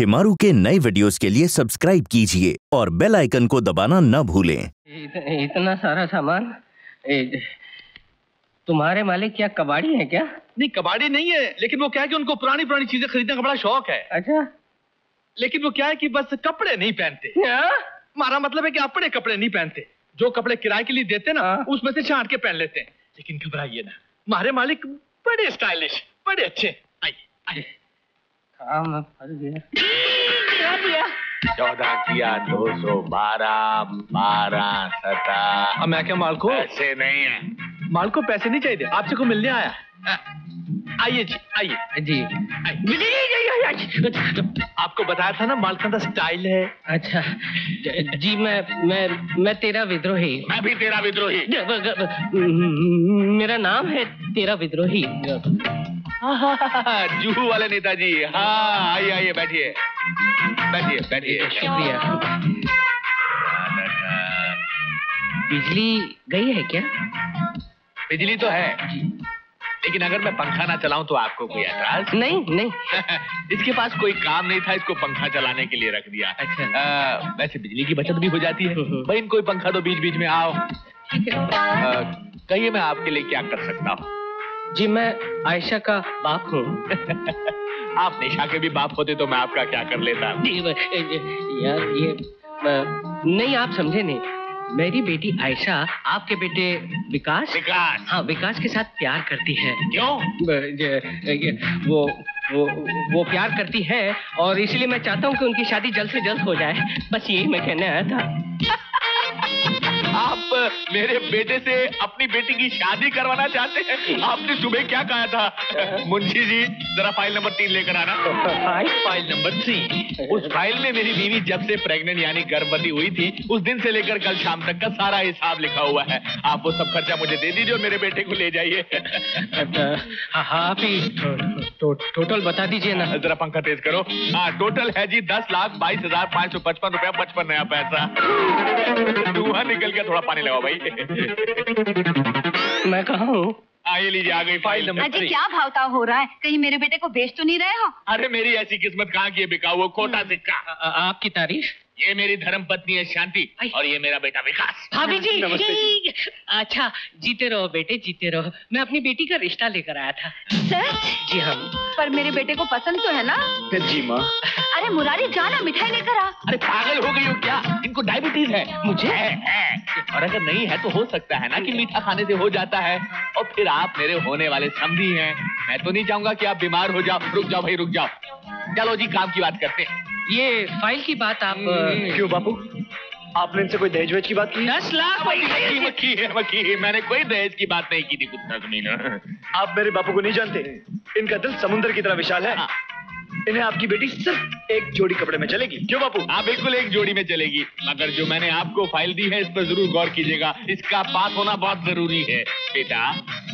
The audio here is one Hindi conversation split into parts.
शेमारू के नए वीडियोस के लिए सब्सक्राइब कीजिए और बेल आइकन को दबाना न भूलें। इतना सारा सामान तुम्हारे मालिक क्या कबाड़ी है क्या? नहीं कबाड़ी नहीं है, लेकिन वो क्या है कि उनको पुरानी पुरानी चीजें खरीदने का बड़ा शौक है। अच्छा, लेकिन वो क्या है कि बस कपड़े नहीं पहनते। हमारा मतलब है कि अपने कपड़े नहीं पहनते, जो कपड़े किराए के लिए देते ना उसमें से छांट के पहन लेते हैं। लेकिन घबराइए ना, हमारे मालिक बड़े स्टाइलिश बड़े अच्छे। आइए आइए। काम में फंस गया। 14 किया 212 12 17। मैं क्या माल को पैसे नहीं है, माल को पैसे नहीं चाहिए, आपसे को मिलने आया। आइए जी आइए जी। आपको बताया था ना माल का स्टाइल है। अच्छा जी, मैं तेरा विद्रोही। मैं भी तेरा विद्रोही। मेरा नाम है तेरा विद्रोही। जूहू वाले नेताजी। हाँ आइए आइए बैठिए बैठिए बैठिए। शुक्रिया। बिजली गई है क्या? बिजली तो है, लेकिन अगर मैं पंखा ना चलाऊं तो आपको कोई एतराज? नहीं नहीं। इसके पास कोई काम नहीं था, इसको पंखा चलाने के लिए रख दिया। अच्छा। वैसे बिजली की बचत भी हो जाती है भाई। इनको ही पंखा दो बीच बीच में। आओ ठीक है। कहिए मैं आपके लिए क्या कर सकता हूँ? जी मैं आयशा का बाप हूँ। आप निशा के भी बाप होते तो मैं आपका क्या कर लेता। यार ये नहीं, आप समझे नहीं। मेरी बेटी आयशा आपके बेटे विकास हाँ विकास के साथ प्यार करती है। क्यों? वो प्यार करती है और इसलिए मैं चाहता हूँ कि उनकी शादी जल्द से जल्द हो जाए। बस यही मैं कहने आया था। आप मेरे बेटे से अपनी बेटी की शादी करवाना चाहते हैं? आपने सुबह क्या कहा था? मुंशी जी जरा फाइल नंबर 3 लेकर आना। File number 3। उस फाइल में मेरी बीवी जब से प्रेग्नेंट यानी गर्भवती हुई थी उस दिन से लेकर कल शाम तक का सारा हिसाब लिखा हुआ है। आप वो सब खर्चा मुझे दे दीजिए और मेरे बेटे को ले जाइए। आप ही टोटल बता दीजिए ना। जरा पंखा तेज करो। हाँ टोटल है जी 10,22,555.55 नया पैसा। धुआं निकल गया, थोड़ा पानी लगाओ भाई। मैं कहाँ हूँ? आइए लीजिए आ गई फाइल नंबर 3। अजय क्या भावताव हो रहा है, कहीं मेरे बेटे को बेच तो नहीं रहे हो? अरे मेरी ऐसी किस्मत कहाँ की है, बिका वो खोटा सिक्का। आपकी तारीफ। ये मेरी धर्म पत्नी है शांति और ये मेरा बेटा विकास। भाभी जी नमस्ते। अच्छा जीते रहो बेटे जीते रहो। मैं अपनी बेटी का रिश्ता लेकर आया था। सच? जी हाँ। पर मेरे बेटे को पसंद तो है ना? जी माँ। अरे मुरारी जाना मिठाई लेकर आ। अरे पागल हो गई हो क्या? इनको डायबिटीज है। मुझे है। और अगर नहीं है तो हो सकता है ना कि मीठा खाने से हो जाता है। और फिर आप मेरे होने वाले समधी हैं, मैं तो नहीं चाहूंगा कि आप बीमार हो जाओ। रुक जाओ भाई रुक जाओ, चलो जी काम की बात करते हैं। ये फाइल की बात आप क्यों बापू? आपने इनसे कोई दहेज की बात की? 10 लाख मक्खी। मैंने कोई दहेज की बात नहीं की थी कुत्ता ज़मीना। आप मेरे बापू को नहीं जानते, इनका दिल समुद्र की तरह विशाल है। इन्हें आपकी बेटी सिर्फ एक जोड़ी कपड़े में चलेगी। क्यों बापू? आप बिल्कुल एक जोड़ी में चलेगी, मगर जो मैंने आपको फाइल दी है इस पर जरूर गौर कीजिएगा, इसका पास होना बहुत जरूरी है। बेटा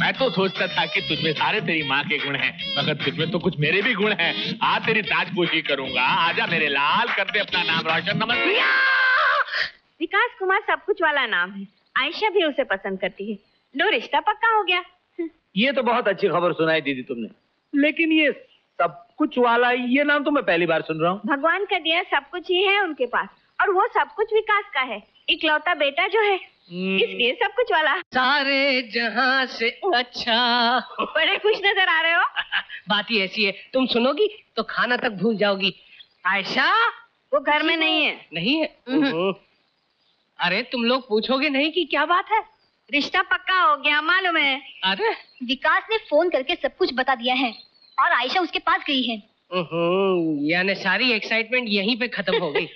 मैं तो सोचता था कि तुझमें सारे तेरी माँ के गुण हैं, मगर तुझमें तो कुछ मेरे भी गुण हैं। आज तेरी ताजपोशी करूंगा, आजा मेरे लाल, करते अपना नाम रोशन। नमस्ते। विकास कुमार सब कुछ वाला नाम है, आयशा भी उसे पसंद करती है। लो रिश्ता पक्का हो गया। ये तो बहुत अच्छी खबर सुनाई दीदी तुमने, लेकिन ये सब कुछ वाला ये नाम तो मैं पहली बार सुन रहा हूँ। भगवान का दिया सब कुछ ही है उनके पास, और वो सब कुछ विकास का है, इकलौता बेटा जो है, इसलिए सब कुछ वाला। सारे जहाँ से अच्छा। बड़े खुश नजर आ रहे हो। बात ही ऐसी है, तुम सुनोगी तो खाना तक भूल जाओगी। आयशा वो घर में नहीं है। नहीं है? अरे तुम लोग पूछोगे नहीं कि क्या बात है? रिश्ता पक्का हो गया मालूम है। अरे विकास ने फोन करके सब कुछ बता दिया है और आयशा उसके पास गई है। यानी सारी एक्साइटमेंट यहीं पे खत्म हो गई।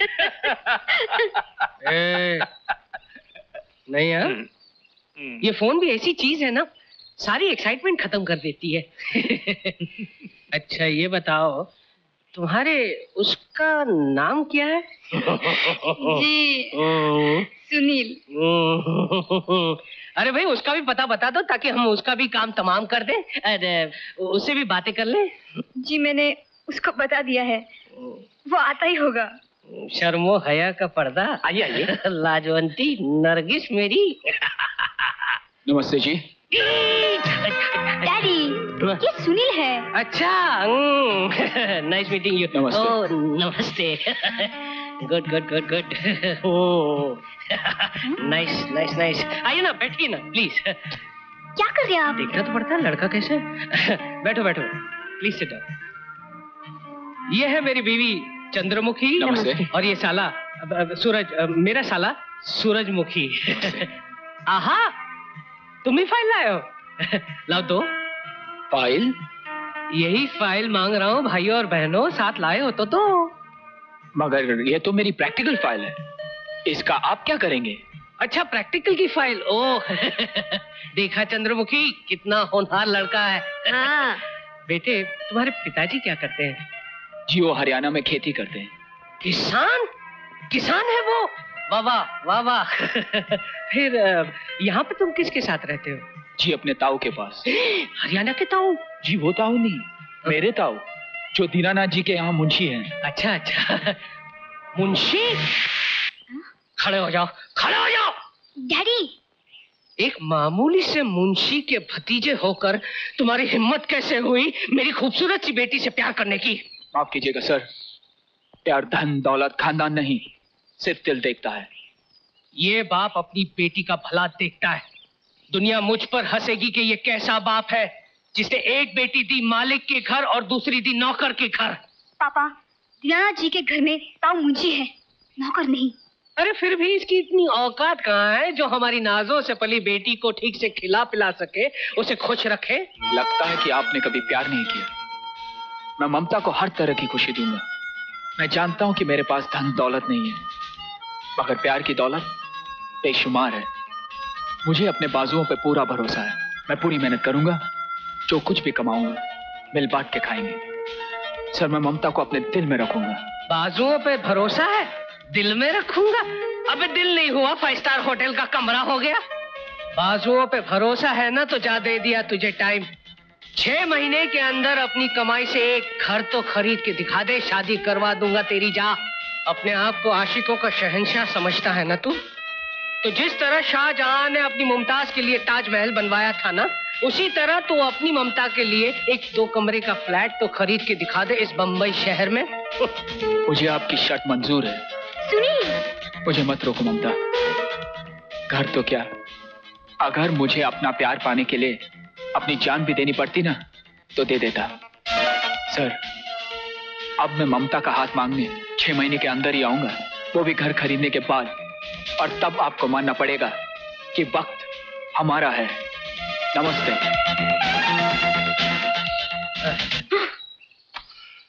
नहीं यार ये फोन भी ऐसी चीज है ना, सारी एक्साइटमेंट खत्म कर देती है। अच्छा ये बताओ तुम्हारे उसका नाम क्या है? जी सुनील। अरे भाई उसका भी पता बता दो ताकि हम उसका भी काम तमाम कर दें, उससे भी बातें कर लें। जी मैंने उसको बता दिया है, वो आता ही होगा। शर्मो हया का पर्दा। आइए आइए। लाजवंती नरगिस मेरी। नमस्ते जी। डैडी, ये सुनील है। अच्छा, नाइस मीटिंग यू। नमस्ते। ओह, नमस्ते। Good good good good. ओह, नाइस नाइस नाइस। आइए ना, बैठिए ना, प्लीज। क्या कर रहे हैं आप? देखना तो पड़ता है लड़का कैसे। बैठो बैठो, प्लीज सिट डाउन। ये है मेरी बीवी चंद्रमुखी। नमस्ते। और ये साला सूरज, मेरा साला सूरजमुखी। आहा, तुम ही फाइल लाए हो। लाओ दो फाइल। यही फाइल मांग रहा हूँ भाइयों और बहनों, साथ लाए हो तो। मगर ये तो मेरी प्रैक्टिकल फाइल है, इसका आप क्या करेंगे? अच्छा, प्रैक्टिकल की फाइल। ओह, देखा चंद्रमुखी, कितना होनहार लड़का है। हाँ। बेटे, तुम्हारे पिताजी क्या करते हैं? जी, वो हरियाणा में खेती करते हैं। किसान? किसान है वो? वाह वाह वाह वाह। फिर यहाँ पे तुम किसके साथ रहते हो? जी, अपने ताऊ के पास। हरियाणा के ताऊ? जी, वो ताऊ नहीं, मेरे ताऊ जो दीनानाथ जी के यहाँ मुंशी हैं। अच्छा, मुंशी। खड़े हो जाओ, खड़े हो जाओ। डैडी, एक मामूली से मुंशी के भतीजे होकर तुम्हारी हिम्मत कैसे हुई मेरी खूबसूरत सी बेटी से प्यार करने की? माफ कीजिएगा सर, प्यार धन दौलत खानदान नहीं, सिर्फ दिल देखता है। ये बाप अपनी बेटी का भला देखता है। दुनिया मुझ पर हंसेगी कि ये कैसा बाप है जिसने एक बेटी दी मालिक के घर और दूसरी दी नौकर के घर। पापा, दीनानाथ जी के घर में ताऊ मुंशी है, नौकर नहीं। अरे फिर भी इसकी इतनी औकात कहाँ है जो हमारी नाजों से पली बेटी को ठीक से खिला पिला सके, उसे खुश रखे। लगता है कि आपने कभी प्यार नहीं किया। मैं ममता को हर तरह की खुशी दूंगा। मैं जानता हूँ कि मेरे पास धन दौलत नहीं है, मगर प्यार की दौलत बेशुमार है। मुझे अपने बाजुओं पे पूरा भरोसा है। मैं पूरी मेहनत करूंगा, जो कुछ भी कमाऊंगा मिल बांट के खाएंगे। सर, मैं ममता को अपने दिल में रखूंगा। बाजुओं पे भरोसा है, दिल में रखूंगा? अबे दिल नहीं हुआ, 5 स्टार होटल का कमरा हो गया। बाजुओं पे भरोसा है ना, तो जा दे दिया तुझे टाइम। 6 महीने के अंदर अपनी कमाई से एक घर तो खरीद के दिखा दे, शादी करवा दूंगा तेरी। जा, अपने आप को आशिकों का शहंशाह समझता है ना तू? तो जिस तरह शाहजहां ने अपनी मुमताज के लिए ताजमहल बनवाया था ना, उसी तरह तू अपनी ममता के लिए एक 2 कमरे का फ्लैट तो खरीद के दिखा दे इस बंबई शहर में। मुझे आपकी शर्त मंजूर है। सुनिए, मुझे मत रोको ममता। घर तो क्या, अगर मुझे अपना प्यार पाने के लिए अपनी जान भी देनी पड़ती ना, तो दे देता। सर, अब मैं ममता का हाथ मांगने 6 महीने के अंदर ही आऊंगा, वो भी घर खरीदने के बाद। और तब आपको मानना पड़ेगा कि वक्त हमारा है। नमस्ते।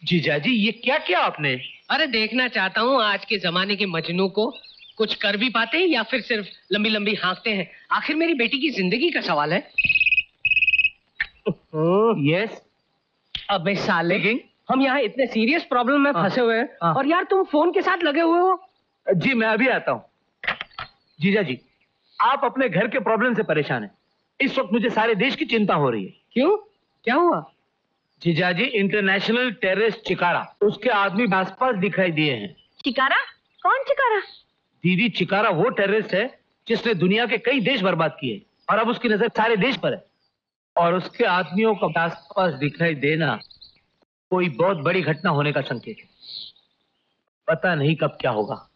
जीजा जी, ये क्या किया आपने? अरे, देखना चाहता हूँ आज के जमाने के मजनू को कुछ कर भी पाते हैं या फिर सिर्फ लंबी लंबी हाँकते हैं। आखिर मेरी बेटी की जिंदगी का सवाल है। यस। अबे साले, हम यहाँ इतने सीरियस प्रॉब्लम में फंसे हुए हैं और यार तुम फोन के साथ लगे हुए हो। जी, मैं अभी आता हूँ। जीजा जी, आप अपने घर के प्रॉब्लम से परेशान हैं। इस वक्त मुझे सारे देश की चिंता हो रही है। क्यों, क्या हुआ? जीजा जी, इंटरनेशनल टेररिस्ट शिकारा, उसके आदमी आसपास दिखाई दिए हैं। शिकारा? कौन शिकारा? दीदी, शिकारा वो टेररिस्ट है जिसने दुनिया के कई देश बर्बाद किए और अब उसकी नजर सारे देश पर है। और उसके आदमियों का आसपास दिखाई देना कोई बहुत बड़ी घटना होने का संकेत है। पता नहीं कब क्या होगा।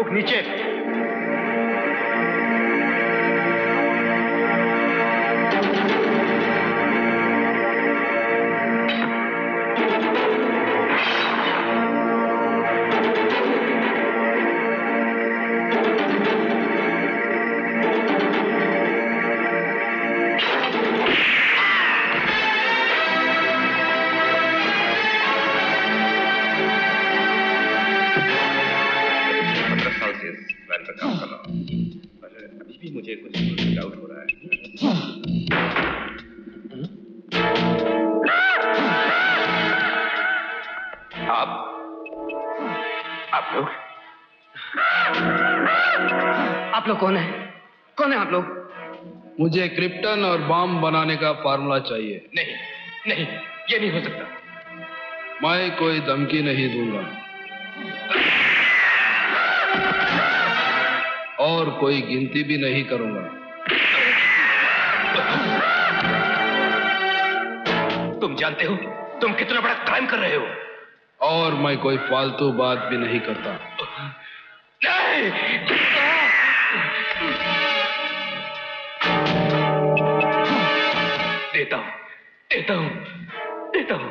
लोग नीचे। मुझे क्रिप्टन और बम बनाने का फार्मूला चाहिए। नहीं, नहीं, ये नहीं हो सकता। मैं कोई धमकी नहीं दूंगा और कोई गिनती भी नहीं करूंगा। तुम जानते हो तुम कितना बड़ा क्राइम कर रहे हो। और मैं कोई फालतू बात भी नहीं करता। नहीं। देता हूं, देता हूं, देता हूं।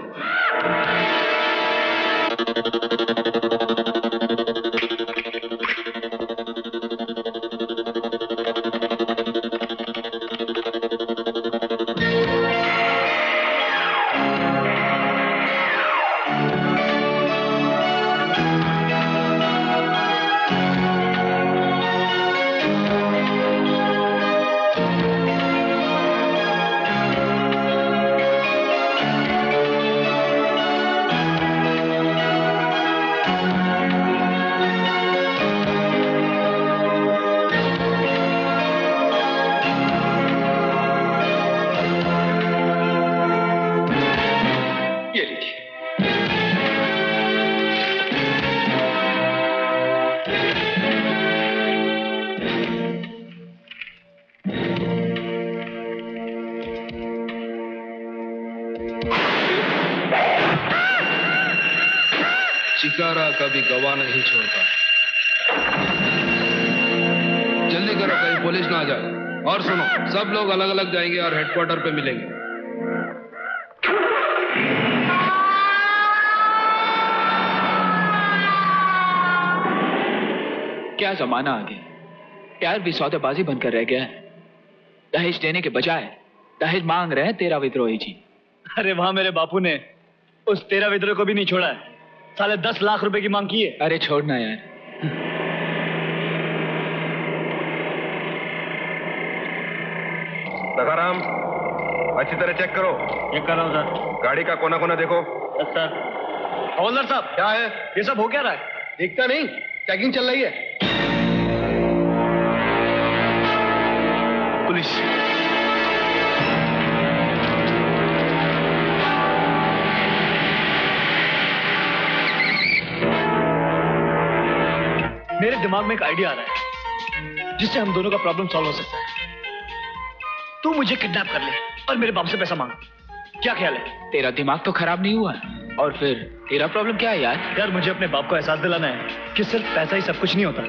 कभी गवाह नहीं छोड़ता। जल्दी करो कहीं पुलिस ना आ जाए। और सुनो, सब लोग अलग अलग जाएंगे और हेडक्वार्टर पे मिलेंगे। क्या जमाना आ गया, प्यार भी सौदेबाजी बनकर रह गया है। दहेज देने के बजाय दहेज मांग रहे हैं तेरा विद्रोही जी। अरे वहां मेरे बापू ने उस तेरा विद्रोह को भी नहीं छोड़ा है। साले 10 लाख रुपए की मांग की है। अरे छोड़ना यार। सखाराम, अच्छी तरह चेक करो। चेक कर रहा हूँ सर। गाड़ी का कोना कोना देखो। Yes sir. हवलदार साहब, क्या है ये सब, हो क्या रहा है? देखता नहीं, चेकिंग चल रही है। पुलिस मेरे दिमाग में एक आइडिया आ रहा है जिससे हम दोनों का प्रॉब्लम सॉल्व हो सकता है। तू मुझे किडनैप कर ले और मेरे बाप से पैसा मांग। क्या ख्याल है? तेरा दिमाग तो खराब नहीं हुआ। और फिर तेरा प्रॉब्लम क्या है यार? यार मुझे अपने बाप को एहसास दिलाना है कि सिर्फ पैसा ही सब कुछ नहीं होता।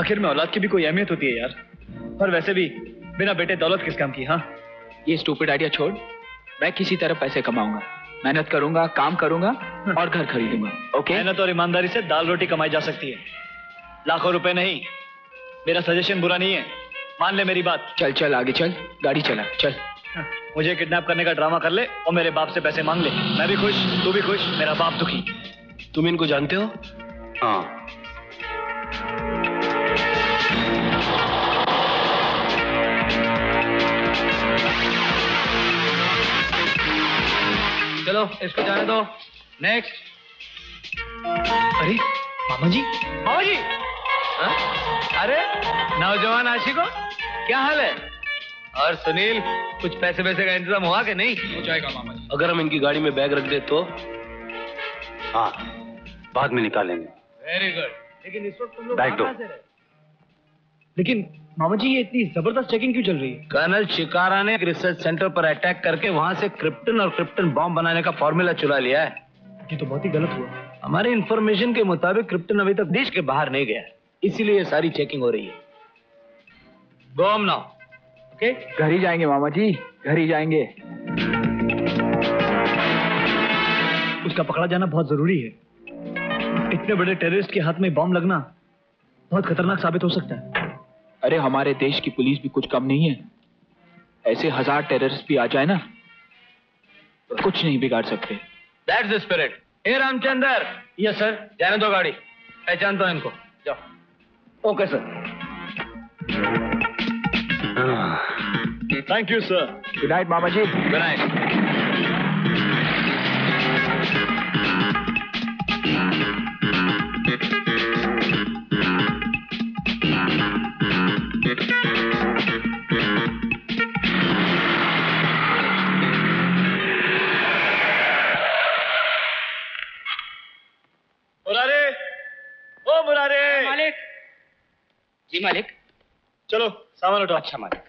आखिर में औलाद की भी कोई अहमियत होती है यार। और वैसे भी बिना बेटे दौलत किस काम की। हाँ ये स्टूपिड आइडिया छोड़। मैं किसी तरह पैसे कमाऊंगा, मेहनत करूंगा, काम करूंगा और घर खरीदूंगा। ओके? मेहनत और ईमानदारी से दाल रोटी कमाई जा सकती है, लाखों रुपए नहीं। मेरा सजेशन बुरा नहीं है, मान ले मेरी बात। चल चल आगे चल, गाड़ी चला चल। मुझे किडनैप करने का ड्रामा कर ले और मेरे बाप से पैसे मांग ले। मैं भी खुश, तू भी खुश, मेरा बाप दुखी। तुम इनको जानते हो? हाँ। चलो इसको जाने दो। नेक्स्ट। अरे मामा जी, मामा जी। हा? अरे नौजवान आशिको, क्या हाल है? और सुनील, कुछ पैसे वैसे का इंतजाम हुआ कि नहीं? हो जाएगा मामा जी। अगर हम इनकी गाड़ी में बैग रख दे तो? हाँ बाद में निकालेंगे। Very good. लेकिन इस वक्त तुम लोग कहां से रहे? लेकिन मामा जी ये इतनी जबरदस्त चेकिंग क्यों चल रही है? कर्नल शिकारा ने रिसर्च सेंटर पर अटैक करके वहाँ से क्रिप्टन और क्रिप्टन बॉम्ब बनाने का फॉर्मूला चुरा लिया है। ये तो बहुत ही गलत हुआ। हमारे इन्फॉर्मेशन के मुताबिक क्रिप्टन अभी तक देश के बाहर नहीं गया, इसीलिए ये सारी चेकिंग हो रही है। Go home now. ओके, घर ही जाएंगे मामा जी, घर ही जाएंगे। उसका पकड़ा जाना बहुत जरूरी है। इतने बड़े टेररिस्ट के हाथ में बॉम्ब लगना बहुत खतरनाक साबित हो सकता है। अरे हमारे देश की पुलिस भी कुछ कम नहीं है, ऐसे 1000 टेररिस्ट भी आ जाए ना तो कुछ नहीं बिगाड़ सकते। That's the spirit. Hey Ramchander. Yes sir. जाने दो गाड़ी, पहचान दो इनको, जाओ। Okay sir. Thank you sir. Good night mama ji. Good night. जी मालिक। चलो सामान उठाओ। अच्छा मालिक।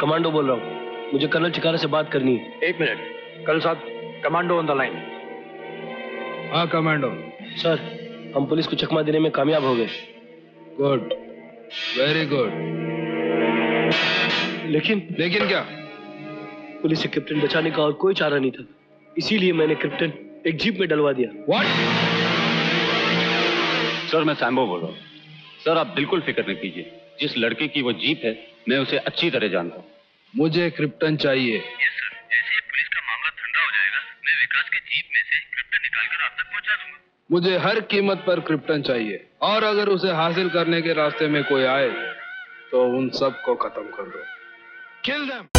कमांडो बोल रहा हूँ, मुझे कर्नल शिकारा से बात करनी है। एक मिनट कर्नल साहब, कमांडो ऑन द लाइन। हाँ कमांडो। सर हम पुलिस को चकमा देने में कामयाब हो गए। Good, very good. लेकिन क्या? पुलिस से क्रिप्टन बचाने का और कोई चारा नहीं था, इसीलिए मैंने क्रिप्टन एक जीप में डलवा दिया। व्हाट? सर मैं सैम्बो बोल रहा हूँ। सर आप बिल्कुल फिक्र न कीजिए, जिस लड़के की वो जीप है मैं उसे अच्छी तरह जानता हूँ। मुझे क्रिप्टन चाहिए। यस सर, जैसे पुलिस का मामला ठंडा हो जाएगा मैं विकास के जीप में से क्रिप्टन निकालकर आप तक पहुँचा दूंगा। मुझे हर कीमत पर क्रिप्टन चाहिए, और अगर उसे हासिल करने के रास्ते में कोई आए तो उन सबको खत्म कर दो। Kill them.